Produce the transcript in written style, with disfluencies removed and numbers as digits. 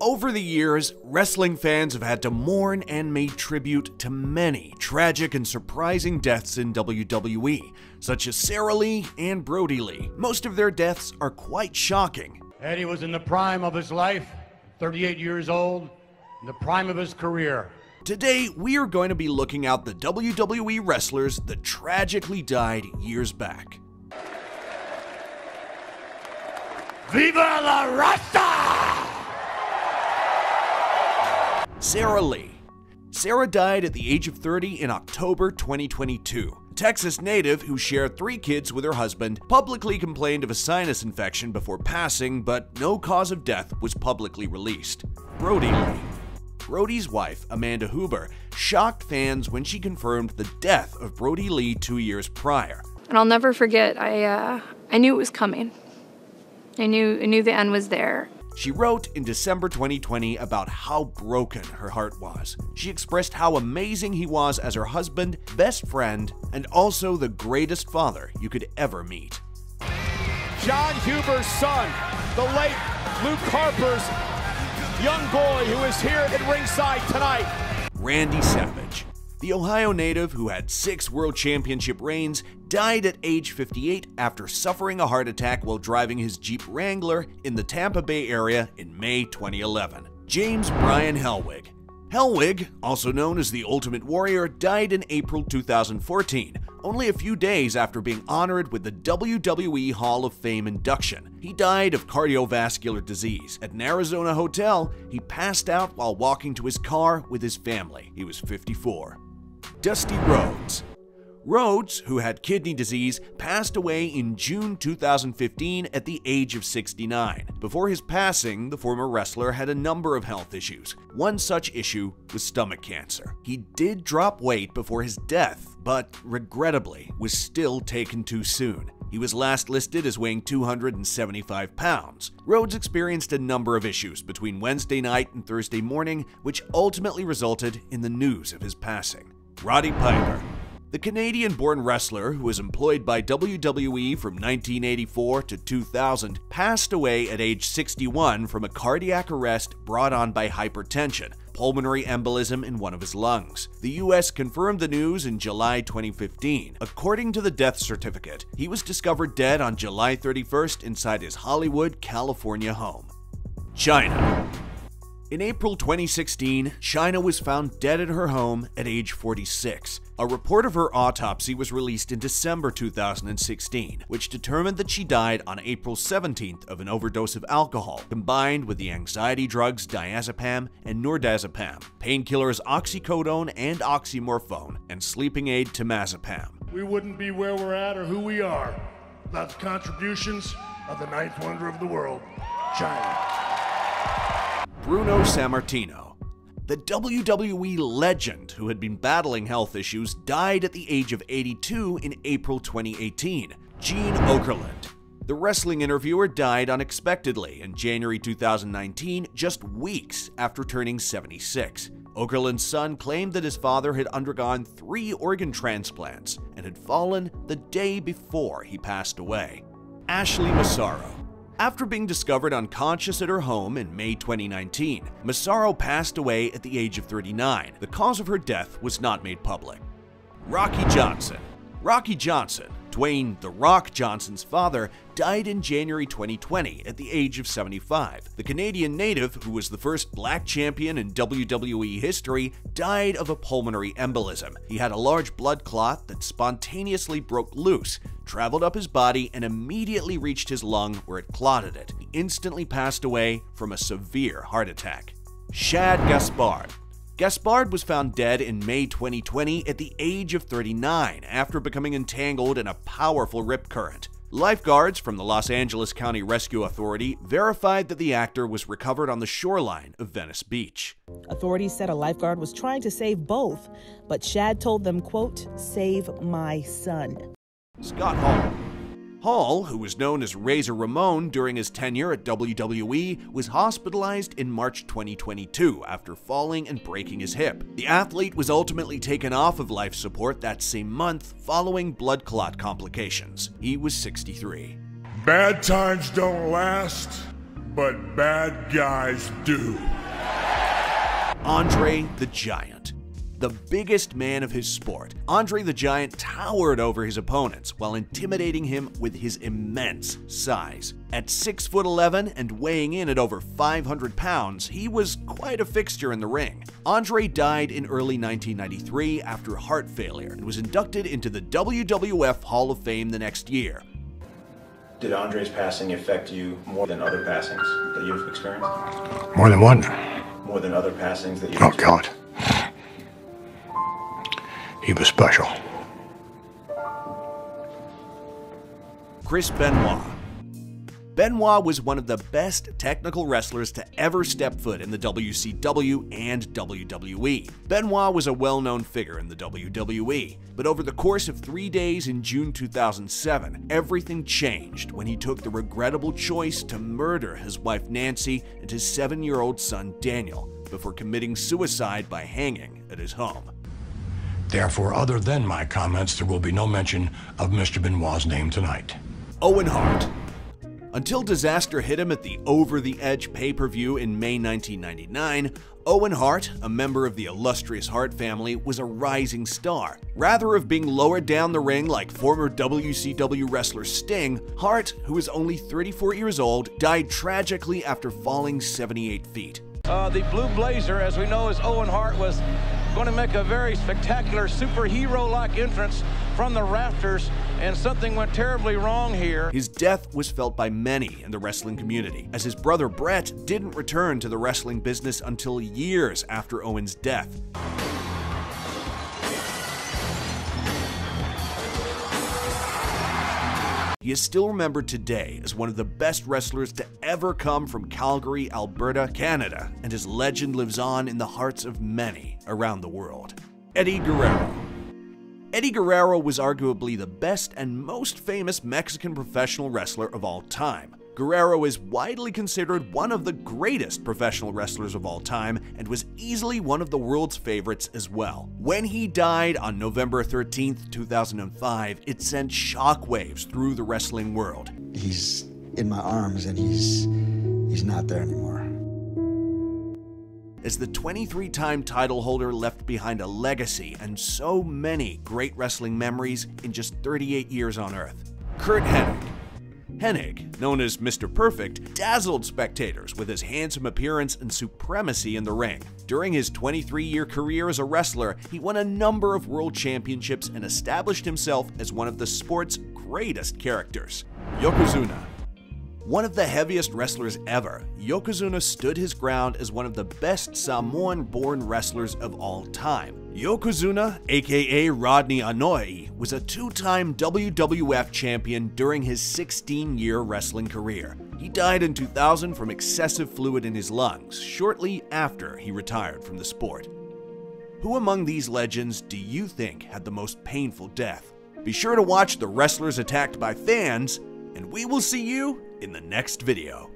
Over the years, wrestling fans have had to mourn and pay tribute to many tragic and surprising deaths in WWE, such as Sara Lee and Brodie Lee. Most of their deaths are quite shocking. Eddie was in the prime of his life, 38 years old, in the prime of his career. Today, we are going to be looking at the WWE wrestlers that tragically died years back. Viva la Raza! Sara Lee. Sara died at the age of 30 in October 2022. A Texas native who shared 3 kids with her husband publicly complained of a sinus infection before passing, but no cause of death was publicly released. Brodie Lee. Brodie's wife, Amanda Huber, shocked fans when she confirmed the death of Brodie Lee 2 years prior. And I'll never forget, I knew it was coming. I knew the end was there. She wrote in December 2020 about how broken her heart was. She expressed how amazing he was as her husband, best friend, and also the greatest father you could ever meet. John Huber's son, the late Luke Harper's young boy who is here at ringside tonight. Randy Savage. The Ohio native who had 6 world championship reigns died at age 58 after suffering a heart attack while driving his Jeep Wrangler in the Tampa Bay area in May 2011. James Brian Helwig. Helwig, also known as the Ultimate Warrior, died in April 2014, only a few days after being honored with the WWE Hall of Fame induction. He died of cardiovascular disease. At an Arizona hotel, he passed out while walking to his car with his family. He was 54. Dusty Rhodes. Rhodes, who had kidney disease, passed away in June 2015 at the age of 69. Before his passing, the former wrestler had a number of health issues. One such issue was stomach cancer. He did drop weight before his death, but regrettably was still taken too soon. He was last listed as weighing 275 pounds. Rhodes experienced a number of issues between Wednesday night and Thursday morning, which ultimately resulted in the news of his passing. Roddy Piper. The Canadian-born wrestler, who was employed by WWE from 1984 to 2000, passed away at age 61 from a cardiac arrest brought on by hypertension, pulmonary embolism in one of his lungs. The U.S. confirmed the news in July 2015. According to the death certificate, he was discovered dead on July 31st inside his Hollywood, California home. Chyna. In April 2016, Chyna was found dead at her home at age 46. A report of her autopsy was released in December 2016, which determined that she died on April 17th of an overdose of alcohol, combined with the anxiety drugs diazepam and nordazepam, painkillers oxycodone and oxymorphone, and sleeping aid temazepam. We wouldn't be where we're at or who we are without the contributions of the ninth wonder of the world, Chyna. Bruno Sammartino. The WWE legend who had been battling health issues died at the age of 82 in April 2018. Gene Okerlund. The wrestling interviewer died unexpectedly in January 2019, just weeks after turning 76. Okerlund's son claimed that his father had undergone 3 organ transplants and had fallen the day before he passed away. Ashley Massaro. After being discovered unconscious at her home in May 2019, Massaro passed away at the age of 39. The cause of her death was not made public. Rocky Johnson. Rocky Johnson, Dwayne "The Rock" Johnson's father, died in January 2020 at the age of 75. The Canadian native, who was the first black champion in WWE history, died of a pulmonary embolism. He had a large blood clot that spontaneously broke loose, traveled up his body, and immediately reached his lung where it clotted it. He instantly passed away from a severe heart attack. Shad Gaspard. Gaspard was found dead in May 2020 at the age of 39 after becoming entangled in a powerful rip current. Lifeguards from the Los Angeles County Rescue Authority verified that the actor was recovered on the shoreline of Venice Beach. Authorities said a lifeguard was trying to save both, but Shad told them, quote, "Save my son." Scott Hall. Hall, who was known as Razor Ramon during his tenure at WWE, was hospitalized in March 2022 after falling and breaking his hip. The athlete was ultimately taken off of life support that same month following blood clot complications. He was 63. Bad times don't last, but bad guys do. Andre the Giant. The biggest man of his sport, Andre the Giant towered over his opponents while intimidating him with his immense size. At 6'11" and weighing in at over 500 pounds, he was quite a fixture in the ring. Andre died in early 1993 after heart failure and was inducted into the WWF Hall of Fame the next year. Did Andre's passing affect you more than other passings that you've experienced? More than what? More than other passings that you've experienced. God. He was special. Chris Benoit. Benoit was one of the best technical wrestlers to ever step foot in the WCW and WWE. Benoit was a well-known figure in the WWE, but over the course of 3 days in June 2007, everything changed when he took the regrettable choice to murder his wife Nancy and his 7-year-old son Daniel before committing suicide by hanging at his home. Therefore, other than my comments, there will be no mention of Mr. Benoit's name tonight. Owen Hart. Until disaster hit him at the Over the Edge pay-per-view in May 1999, Owen Hart, a member of the illustrious Hart family, was a rising star. Rather of being lowered down the ring like former WCW wrestler Sting, Hart, who was only 34 years old, died tragically after falling 78 feet. The blue blazer, as we know, is Owen Hart, was going to make a very spectacular superhero-like entrance from the rafters, and something went terribly wrong here. His death was felt by many in the wrestling community, as his brother Brett didn't return to the wrestling business until years after Owen's death. He is still remembered today as one of the best wrestlers to ever come from Calgary, Alberta, Canada, and his legend lives on in the hearts of many around the world. Eddie Guerrero. Eddie Guerrero was arguably the best and most famous Mexican professional wrestler of all time. Guerrero is widely considered one of the greatest professional wrestlers of all time and was easily one of the world's favorites as well. When he died on November 13th, 2005, it sent shockwaves through the wrestling world. He's in my arms and he's not there anymore. As the 23-time title holder left behind a legacy and so many great wrestling memories in just 38 years on Earth. Kurt Hennig. Hennig, known as Mr. Perfect, dazzled spectators with his handsome appearance and supremacy in the ring. During his 23-year career as a wrestler, he won a number of world championships and established himself as one of the sport's greatest characters. Yokozuna. One of the heaviest wrestlers ever, Yokozuna stood his ground as one of the best Samoan-born wrestlers of all time. Yokozuna, aka Rodney Anoa'i, was a two-time WWF champion during his 16-year wrestling career. He died in 2000 from excessive fluid in his lungs, shortly after he retired from the sport. Who among these legends do you think had the most painful death? Be sure to watch The Wrestlers Attacked by Fans, and we will see you in the next video.